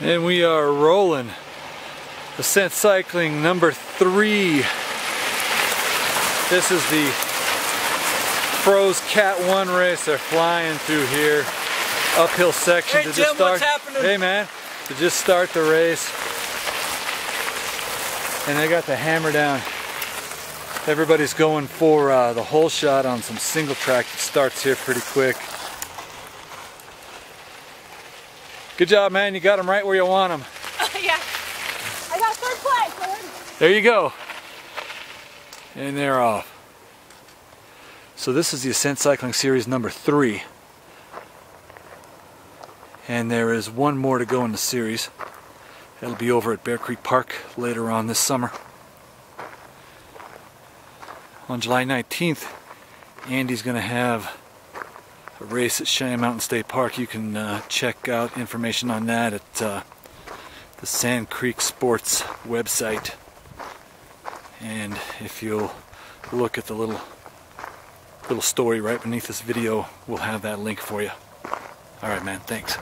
And we are rolling. Ascent Cycling number 3. This is the Pros Cat 1 race. They're flying through here. Uphill section to just start. Hey Jim, what's happening? Hey man, to just start the race. And they got the hammer down. Everybody's going for the whole shot on some single track that starts here pretty quick. Good job, man. You got them right where you want them. Yeah. I got 3rd place. There you go. And they're off. So this is the Ascent Cycling Series number 3. And there is one more to go in the series. It'll be over at Bear Creek Park later on this summer. On July 19th, Andy's going to have a race at Cheyenne Mountain State Park. You can check out information on that at the Sand Creek Sports website. And if you'll look at the little story right beneath this video, we'll have that link for you. All right, man, thanks.